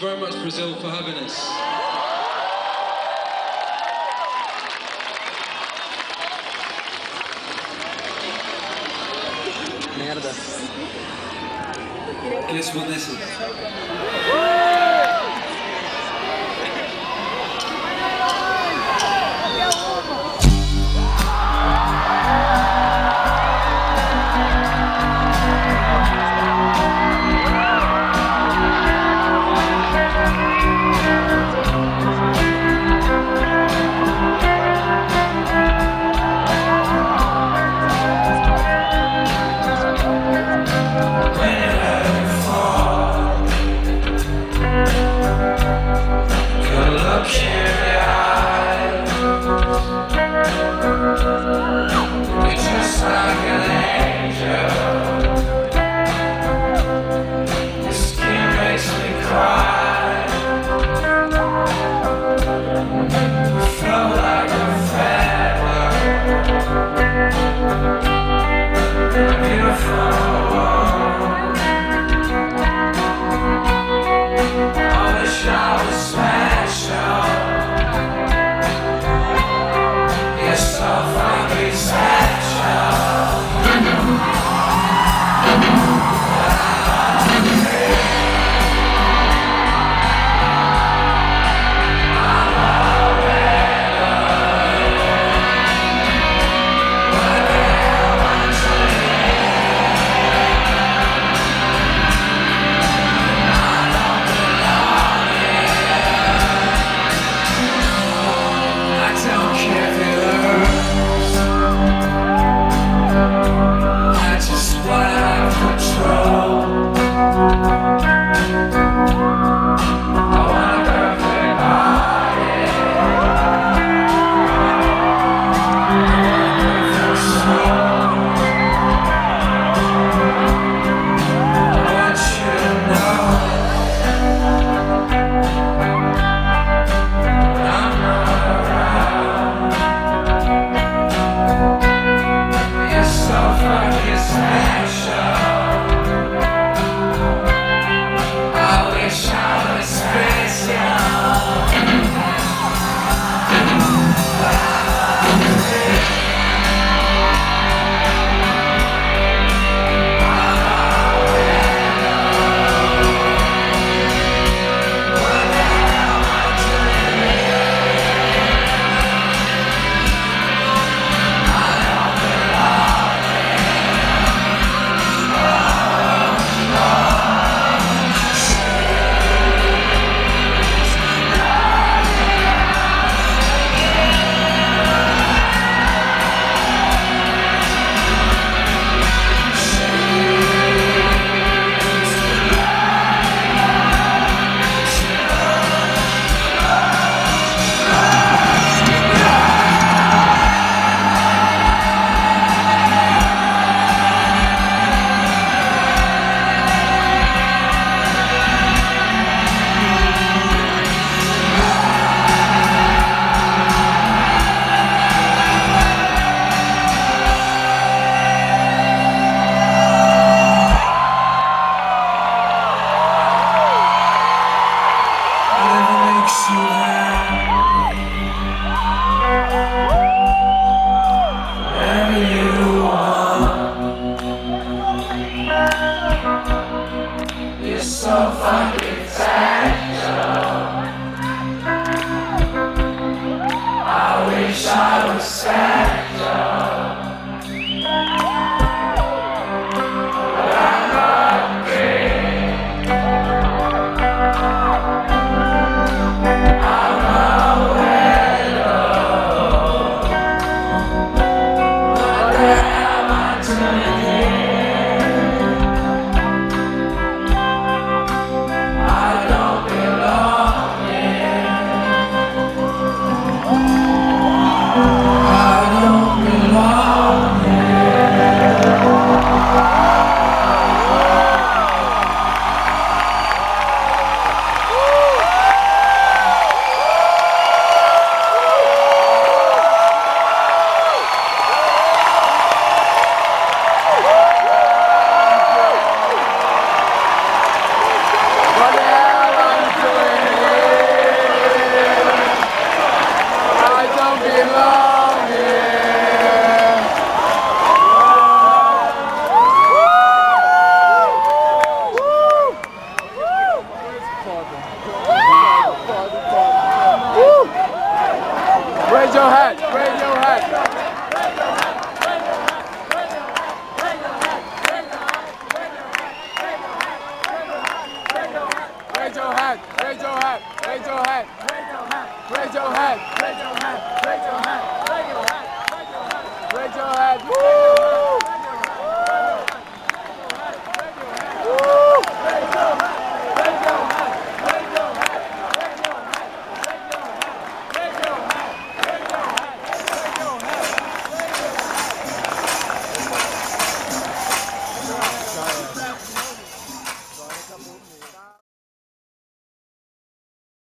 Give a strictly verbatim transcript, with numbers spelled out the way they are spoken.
you very much, Brazil, for having us. Merda. Eles vão nessa. I hat, wave your hat. Raise your hat, raise your hat, raise your hat, raise your hat, raise your hat, raise your hat, raise your hat.